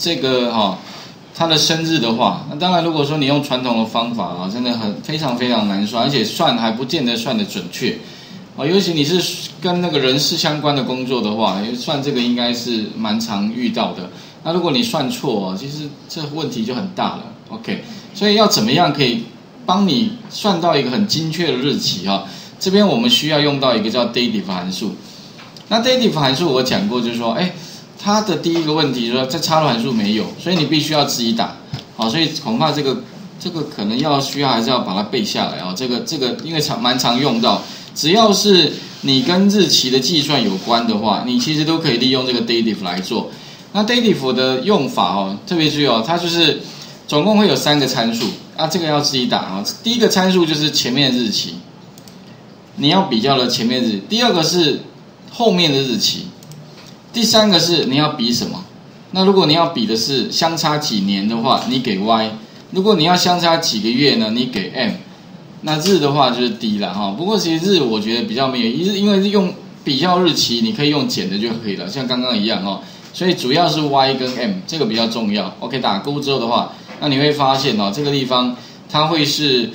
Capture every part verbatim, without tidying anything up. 这个哈、哦，他的生日的话，那当然如果说你用传统的方法啊，真的很非常非常难算，而且算还不见得算得准确。 哦，尤其你是跟那个人事相关的工作的话，算这个应该是蛮常遇到的。那如果你算错哦，其实这问题就很大了。OK， 所以要怎么样可以帮你算到一个很精确的日期啊、哦？这边我们需要用到一个叫 DATEDIF 函数。那 DATEDIF 函数我讲过，就是说，哎，它的第一个问题就是说在插入函数没有，所以你必须要自己打。好、哦，所以恐怕这个这个可能要需要还是要把它背下来啊、哦。这个这个因为常蛮常用到。 只要是你跟日期的计算有关的话，你其实都可以利用这个 DATEDIF 来做。那 DATEDIF 的用法哦，特别注意哦，它就是总共会有三个参数啊，这个要自己打啊、哦。第一个参数就是前面日期，你要比较的前面日；第二个是后面的日期；第三个是你要比什么。那如果你要比的是相差几年的话，你给 y； 如果你要相差几个月呢，你给 m。 那日的话就是 D 啦哈，不过其实日我觉得比较没有意思，因为用比较日期你可以用减的就可以了，像刚刚一样哦。所以主要是 Y 跟 M 这个比较重要。OK， 打勾之后的话，那你会发现哦，这个地方它会是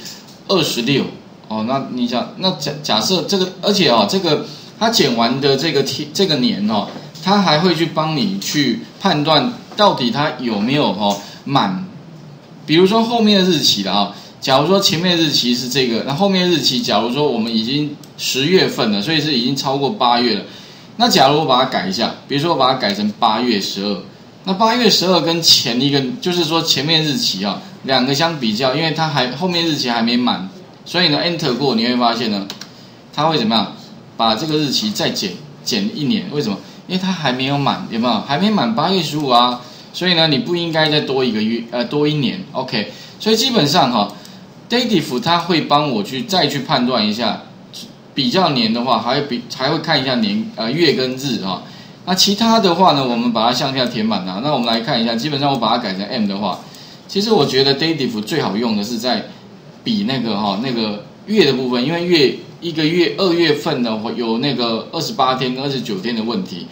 二十六哦。那你想，那假假设这个，而且哦，这个它减完的这个天这个年哦，它还会去帮你去判断到底它有没有哦满，比如说后面的日期了啊、哦。 假如说前面日期是这个，那后面日期，假如说我们已经十月份了，所以是已经超过八月了。那假如我把它改一下，比如说我把它改成八月十二，那八月十二跟前一个，就是说前面日期啊，两个相比较，因为它还后面日期还没满，所以呢 ，enter 过你会发现呢，它会怎么样？把这个日期再减减一年，为什么？因为它还没有满，有没有？还没满八月十五啊，所以呢，你不应该再多一个月，呃，多一年。OK， 所以基本上哈、啊。 DATEDIF 它会帮我去再去判断一下，比较年的话，还会比还会看一下年呃月跟日啊、哦。那其他的话呢，我们把它向下填满啊。那我们来看一下，基本上我把它改成 M 的话，其实我觉得 DATEDIF 最好用的是在比那个哈、哦、那个月的部分，因为月一个月二月份呢有那个二十八天跟二十九天的问题，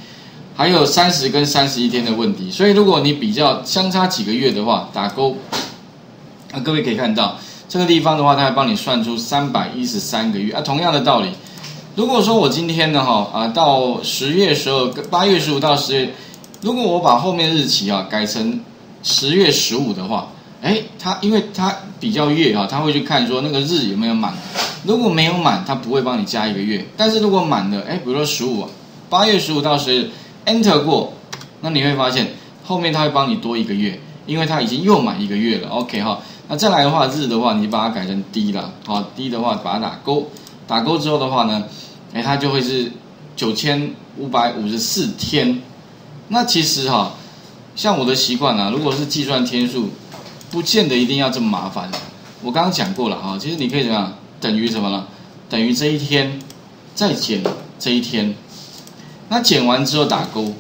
还有三十跟三十一天的问题。所以如果你比较相差几个月的话，打勾。那、啊、各位可以看到。 这个地方的话，它会帮你算出三百一十三个月啊。同样的道理，如果说我今天呢，哈啊，到十月十二，八月十五到十月，如果我把后面日期啊改成十月十五的话，哎，它因为它比较月啊，它会去看说那个日有没有满，如果没有满，它不会帮你加一个月。但是如果满了，哎，比如说十五啊，八月十五到十日 ，enter 过，那你会发现后面它会帮你多一个月，因为它已经又满一个月了。OK 哈。 那再来的话，日的话，你把它改成 D 啦，好 ，D 的话把它打勾，打勾之后的话呢，哎，它就会是 九千五百五十四 天。那其实哈、啊，像我的习惯啊，如果是计算天数，不见得一定要这么麻烦。我刚刚讲过了哈，其实你可以怎么样，等于什么呢？等于这一天，再减这一天。那减完之后打勾，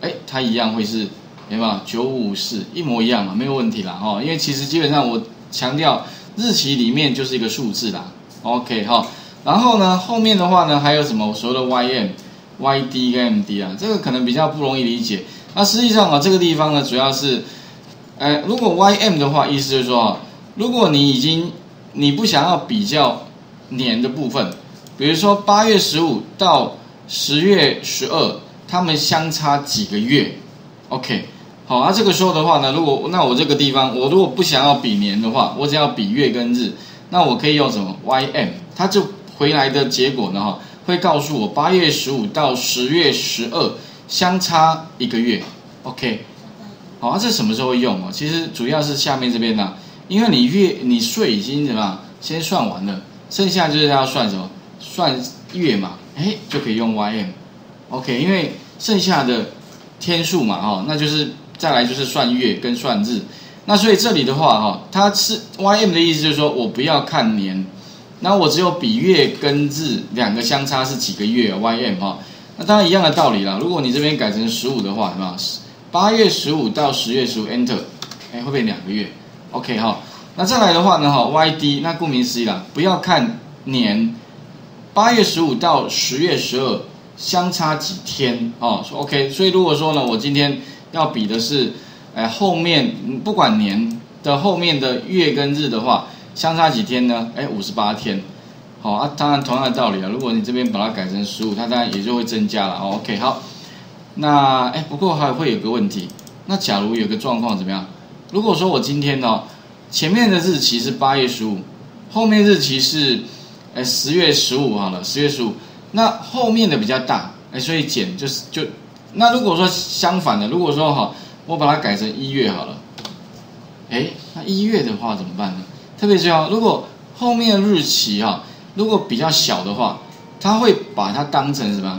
哎，它一样会是。 有没有九五四一模一样嘛？没有问题啦哈、哦，因为其实基本上我强调日期里面就是一个数字啦。OK 哈、哦，然后呢后面的话呢还有什么所谓的 Y M、Y D 跟 M D 啊，这个可能比较不容易理解。那实际上啊、哦、这个地方呢主要是，呃如果 Y M 的话，意思就是说啊、哦，如果你已经你不想要比较年的部分，比如说八月十五到十月十二，它们相差几个月 ？OK。 好，那、啊、这个时候的话呢，如果那我这个地方，我如果不想要比年的话，我只要比月跟日，那我可以用什么 Y M， 它就回来的结果呢，哈，会告诉我八月十五到十月十二相差一个月 ，OK。好、啊，这什么时候会用啊？其实主要是下面这边呢、啊，因为你月你税已经怎么样，先算完了，剩下就是要算什么，算月嘛，哎，就可以用 Y M，OK，、okay， 因为剩下的天数嘛，哈、哦，那就是。 再来就是算月跟算日，那所以这里的话哈，它是 Y M 的意思就是说我不要看年，那我只有比月跟日两个相差是几个月 Y M 哈，那当然一样的道理啦。如果你这边改成十五的话，是吧？八月十五到十月十五 Enter， 哎，会不会两个月 ？OK 哈，那再来的话呢哈 Y D， 那顾名思义啦，不要看年，八月十五到十月十二相差几天哦 ？OK， 所以如果说呢，我今天 要比的是，哎，后面不管年的后面的月跟日的话，相差几天呢？哎， 五十八天。好、哦、啊，当然同样的道理啊，如果你这边把它改成十五，它当然也就会增加了。哦 ，OK， 好。那哎，不过还会有个问题，那假如有个状况怎么样？如果说我今天哦，前面的日期是八月十五，后面日期是哎十月十五好了， 十月十五，那后面的比较大，哎，所以减就是就。那如果说相反的，如果说哈，我把它改成一月好了，哎，那一月的话怎么办呢？特别重要，如果后面的日期哈，如果比较小的话，它会把它当成什么？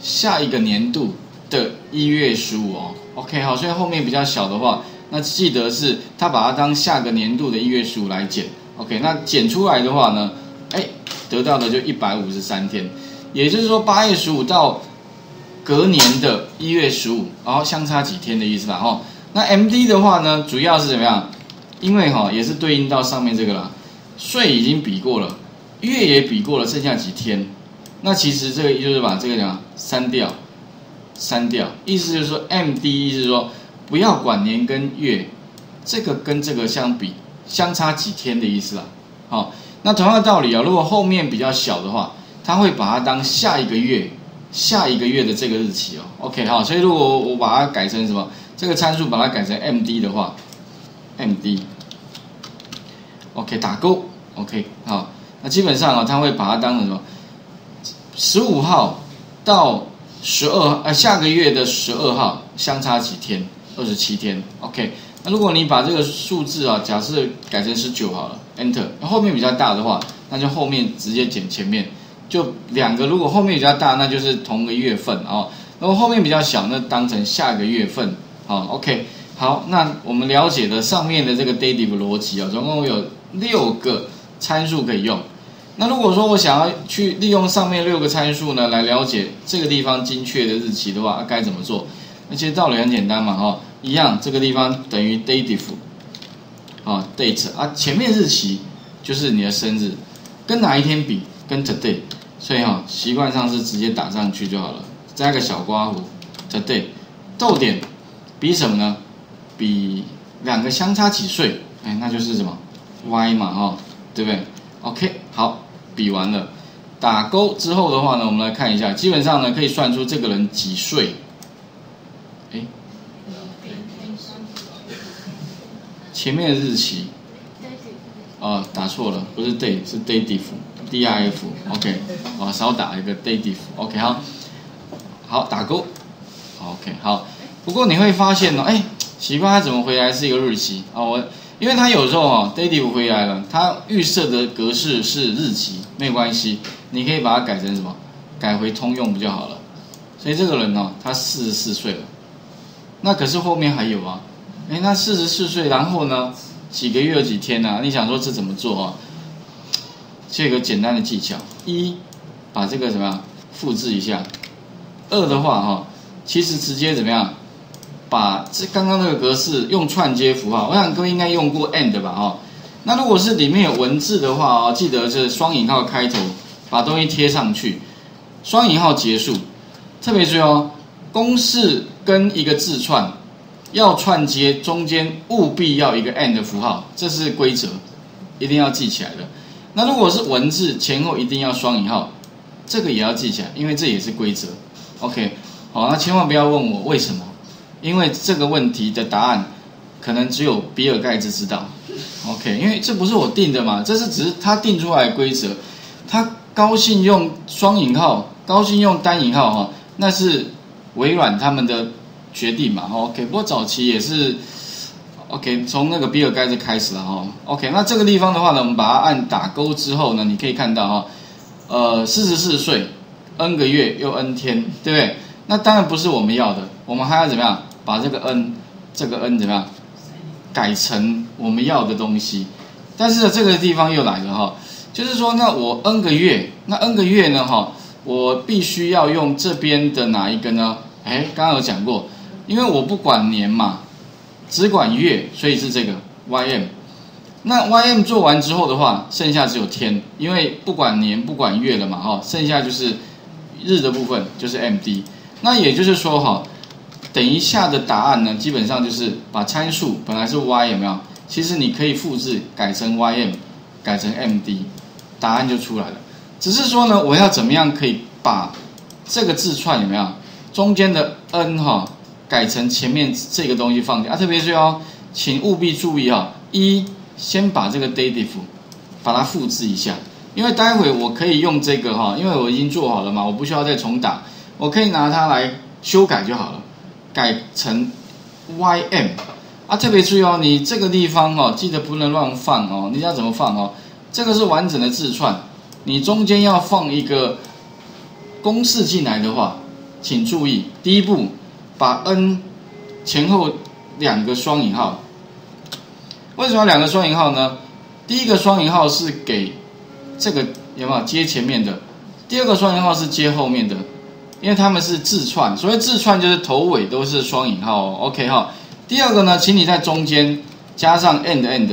下一个年度的一月十五哦。OK， 好，所以后面比较小的话，那记得是它把它当下个年度的一月十五来减。OK， 那减出来的话呢，哎，得到的就一百五十三天，也就是说八月十五到。隔年的一月十五，然后相差几天的意思啦，哈。那 M D 的话呢，主要是怎么样？因为哈也是对应到上面这个啦，岁已经比过了，月也比过了，剩下几天。那其实这个就是把这个讲删掉，删掉，意思就是说 M D 意思是说不要管年跟月，这个跟这个相比相差几天的意思啦。好，那同样的道理啊、哦，如果后面比较小的话，它会把它当下一个月。下一个月的这个日期哦 ，OK 好，所以如果我把它改成什么，这个参数把它改成 M D 的话 ，M D，OK、OK, 打勾 ，OK 好，那基本上啊、哦，它会把它当成什么， 十五号到十二呃下个月的十二号相差几天， 二十七天 ，OK， 那如果你把这个数字啊、哦，假设改成十九好了 ，Enter， 后面比较大的话，那就后面直接减前面。就两个，如果后面比较大，那就是同个月份哦；然后后面比较小，那当成下个月份。好、哦、，OK， 好，那我们了解了上面的这个 DATEDIF 逻辑啊、哦，总共有六个参数可以用。那如果说我想要去利用上面六个参数呢，来了解这个地方精确的日期的话，该怎么做？那其实道理很简单嘛，哈、哦，一样，这个地方等于 DATEDIF， 啊、哦、，date 啊，前面日期就是你的生日，跟哪一天比？跟 today， 所以哈、哦，习惯上是直接打上去就好了，加个小括弧 today， 逗点，比什么呢？比两个相差几岁？哎，那就是什么 y 嘛，哈、哦，对不对 ？OK， 好，比完了，打勾之后的话呢，我们来看一下，基本上呢可以算出这个人几岁。哎，前面的日期，哦，打错了，不是 day， 是 DATEDIF。D I F，OK， 我少打一个 DATEDIF，OK， 好，好打勾 ，OK， 好。不过你会发现哦，哎，奇怪，它怎么回来是一个日期啊、哦？我因为它有时候哦 ，DATEDIF 回来了，它预设的格式是日期，没关系，你可以把它改成什么？改回通用不就好了？所以这个人哦，他四十四岁了，那可是后面还有啊，哎，那四十四岁，然后呢，几个月有几天呢、啊？你想说这怎么做啊？这个简单的技巧，一，把这个什么复制一下；二的话，哈，其实直接怎么样，把这刚刚那个格式用串接符号，我想各位应该用过 and 吧，哈。那如果是里面有文字的话，哦，记得是双引号开头，把东西贴上去，双引号结束。特别注意哦，公式跟一个字串要串接，中间务必要一个 and 符号，这是规则，一定要记起来的。那如果是文字前后一定要双引号，这个也要记起来，因为这也是规则。OK， 好，那千万不要问我为什么，因为这个问题的答案可能只有比尔盖茨知道。OK， 因为这不是我定的嘛，这是只是他定出来的规则，他高兴用双引号，高兴用单引号哈，那是微软他们的决定嘛。OK， 不过早期也是。OK， 从那个比尔盖茨开始了哈。OK， 那这个地方的话呢，我们把它按打勾之后呢，你可以看到哈，呃， 四十四岁 ，n 个月又 n 天，对不对？那当然不是我们要的，我们还要怎么样？把这个 n， 这个 n 怎么样？改成我们要的东西。但是这个地方又来了哈，就是说，那我 n 个月，那 n 个月呢哈，我必须要用这边的哪一个呢？哎，刚刚有讲过，因为我不管年嘛。只管月，所以是这个 Y M。那 Y M 做完之后的话，剩下只有天，因为不管年不管月了嘛，哈，剩下就是日的部分就是 M D。那也就是说，哈，等一下的答案呢，基本上就是把参数本来是 y 有没有？其实你可以复制改成 ym， 改成 md， 答案就出来了。只是说呢，我要怎么样可以把这个字串有没有中间的 n 哈、哦、改成前面这个东西放进啊？特别是哦，请务必注意哈、哦，一先把这个 dateDiff 把它复制一下，因为待会我可以用这个哈、哦，因为我已经做好了嘛，我不需要再重打，我可以拿它来修改就好了。 改成 ym 啊，特别注意哦，你这个地方哦，记得不能乱放哦。你要怎么放哦？这个是完整的字串，你中间要放一个公式进来的话，请注意，第一步，把 n 前后两个双引号。为什么两个双引号呢？第一个双引号是给这个有没有接前面的，第二个双引号是接后面的。 因为他们是字串，所谓字串就是头尾都是双引号哦。OK 哈、哦。第二个呢，请你在中间加上 and and，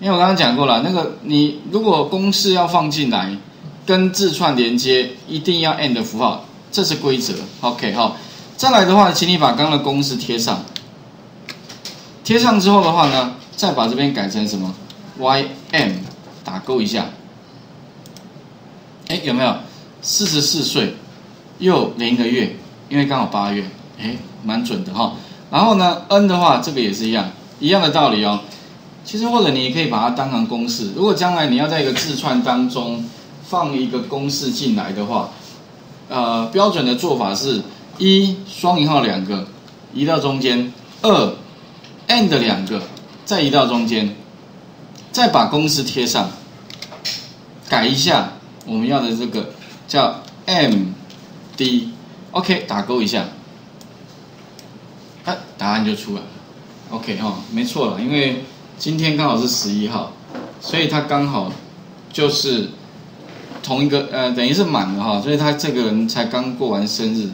因为我刚刚讲过了，那个你如果公式要放进来，跟字串连接一定要 and 符号，这是规则。OK 哈、哦。再来的话，请你把刚刚的公式贴上，贴上之后的话呢，再把这边改成什么 ym 打勾一下，哎有没有？ 四十四岁。 又零个月，因为刚好八月，哎，蛮准的哈、哦。然后呢 ，n 的话，这个也是一样，一样的道理哦。其实或者你也可以把它当成公式，如果将来你要在一个字串当中放一个公式进来的话，呃，标准的做法是：一双引号两个移到中间，二 and 两个再移到中间，再把公式贴上，改一下我们要的这个叫 m。 D，OK， 打勾一下，啊，答案就出来了。OK 哈、哦，没错了，因为今天刚好是十一号，所以它刚好就是同一个呃，等于是满了哈、哦，所以他这个人才刚过完生日，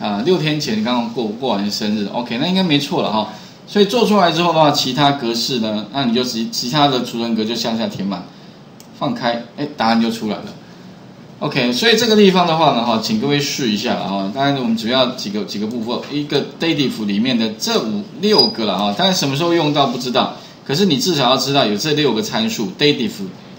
啊、呃，六天前刚刚过过完生日。OK， 那应该没错了哈、哦。所以做出来之后的话，其他格式呢，那你就其其他的储存格就向下填满，放开，哎，答案就出来了。 OK， 所以这个地方的话呢，哈，请各位试一下啊。当然，我们主要几个几个部分，一个 DATEDIF 里面的这五六个了哈。当然，什么时候用到不知道，可是你至少要知道有这六个参数 DATEDIF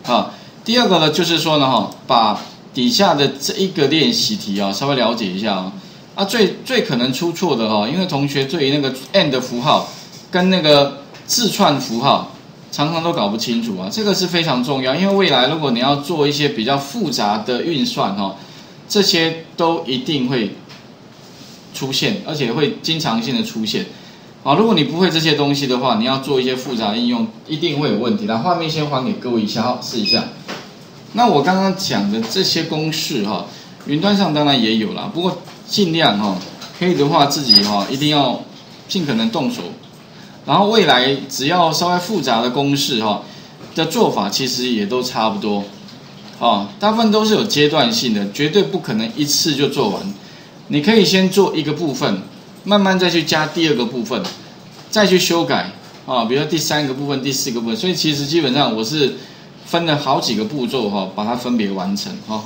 啊。第二个呢，就是说呢，哈，把底下的这一个练习题啊，稍微了解一下啊。啊，最最可能出错的哈，因为同学对于那个 and 符号跟那个字串符号。 常常都搞不清楚啊，这个是非常重要，因为未来如果你要做一些比较复杂的运算哦，这些都一定会出现，而且会经常性的出现。好，如果你不会这些东西的话，你要做一些复杂应用，一定会有问题。那画面先还给各位一下哈，试一下。那我刚刚讲的这些公式哈、哦，云端上当然也有啦，不过尽量哈、哦，可以的话自己哈、哦、一定要尽可能动手。 然后未来只要稍微复杂的公式哈、哦、的做法，其实也都差不多，哦，大部分都是有阶段性的，绝对不可能一次就做完。你可以先做一个部分，慢慢再去加第二个部分，再去修改啊、哦，比如说第三个部分、第四个部分。所以其实基本上我是分了好几个步骤哈、哦，把它分别完成哈。哦